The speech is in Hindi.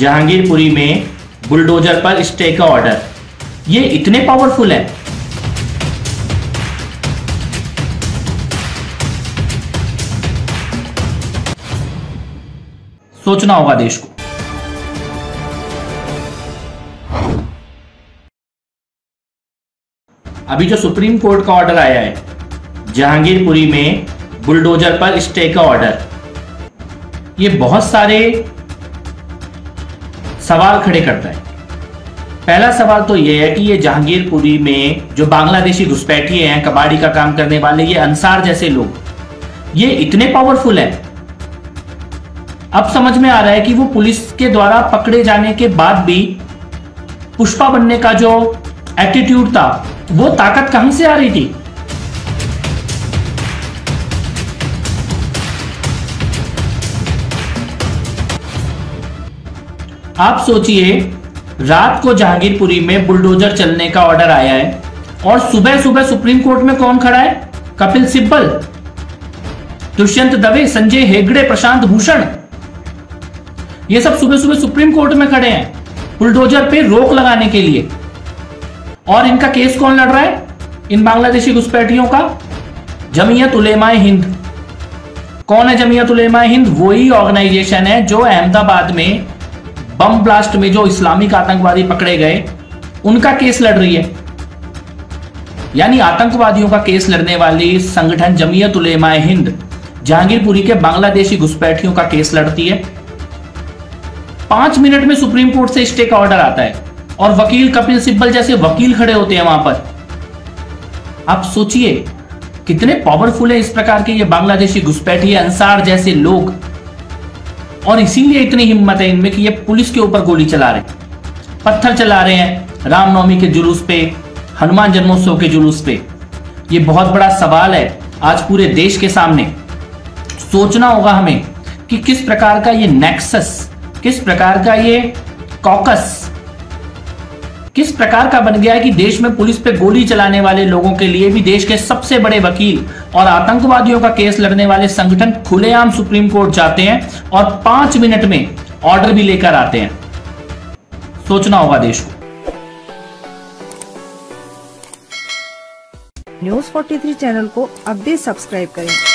जहांगीरपुरी में बुलडोजर पर स्टे का ऑर्डर, ये इतने पावरफुल है। सोचना होगा देश को। अभी जो सुप्रीम कोर्ट का ऑर्डर आया है जहांगीरपुरी में बुलडोजर पर स्टे का ऑर्डर, ये बहुत सारे सवाल खड़े करता है। पहला सवाल तो ये है कि ये जहांगीरपुरी में जो बांग्लादेशी घुसपैठिए हैं, कबाड़ी का काम करने वाले, ये अंसार जैसे लोग, ये इतने पावरफुल हैं। अब समझ में आ रहा है कि वो पुलिस के द्वारा पकड़े जाने के बाद भी पुष्पा बनने का जो एटीट्यूड था, वो ताकत कहां से आ रही थी। आप सोचिए, रात को जहांगीरपुरी में बुलडोजर चलने का ऑर्डर आया है और सुबह सुबह सुप्रीम कोर्ट में कौन खड़ा है? कपिल सिब्बल, दुष्यंत दवे, संजय हेगड़े, प्रशांत भूषण, ये सब सुबह सुबह सुप्रीम कोर्ट में खड़े हैं बुलडोजर पे रोक लगाने के लिए। और इनका केस कौन लड़ रहा है? इन बांग्लादेशी घुसपैठियों का जमीयत उलेमा-ए-हिंद। कौन है जमीयत उलेमा-ए-हिंद? वही ऑर्गेनाइजेशन है जो अहमदाबाद में बम ब्लास्ट में जो इस्लामिक आतंकवादी पकड़े गए, उनका केस लड़ रही है। यानी आतंकवादियों का केस लड़ने वाली संगठन जमीयत उलेमा-ए-हिंद जहांगीरपुरी के बांग्लादेशी घुसपैठियों का केस लड़ती है। 5 मिनट में सुप्रीम कोर्ट से स्टे का ऑर्डर आता है और वकील कपिल सिब्बल जैसे वकील खड़े होते हैं वहां पर। आप सोचिए कितने पावरफुल है इस प्रकार के ये बांग्लादेशी घुसपैठिए, अंसार जैसे लोग, और इसीलिए इतनी हिम्मत है इनमें कि ये पुलिस के ऊपर गोली चला रहे हैं, पत्थर चला रहे हैं रामनवमी के जुलूस पे, हनुमान जन्मोत्सव के जुलूस पे। ये बहुत बड़ा सवाल है आज पूरे देश के सामने। सोचना होगा हमें कि किस प्रकार का ये नेक्सस, किस प्रकार का ये कॉकस किस प्रकार का बन गया है कि देश में पुलिस पे गोली चलाने वाले लोगों के लिए भी देश के सबसे बड़े वकील और आतंकवादियों का केस लड़ने वाले संगठन खुलेआम सुप्रीम कोर्ट जाते हैं और 5 मिनट में ऑर्डर भी लेकर आते हैं। सोचना होगा देश को। न्यूज़ 43 चैनल को अब भी सब्सक्राइब करें।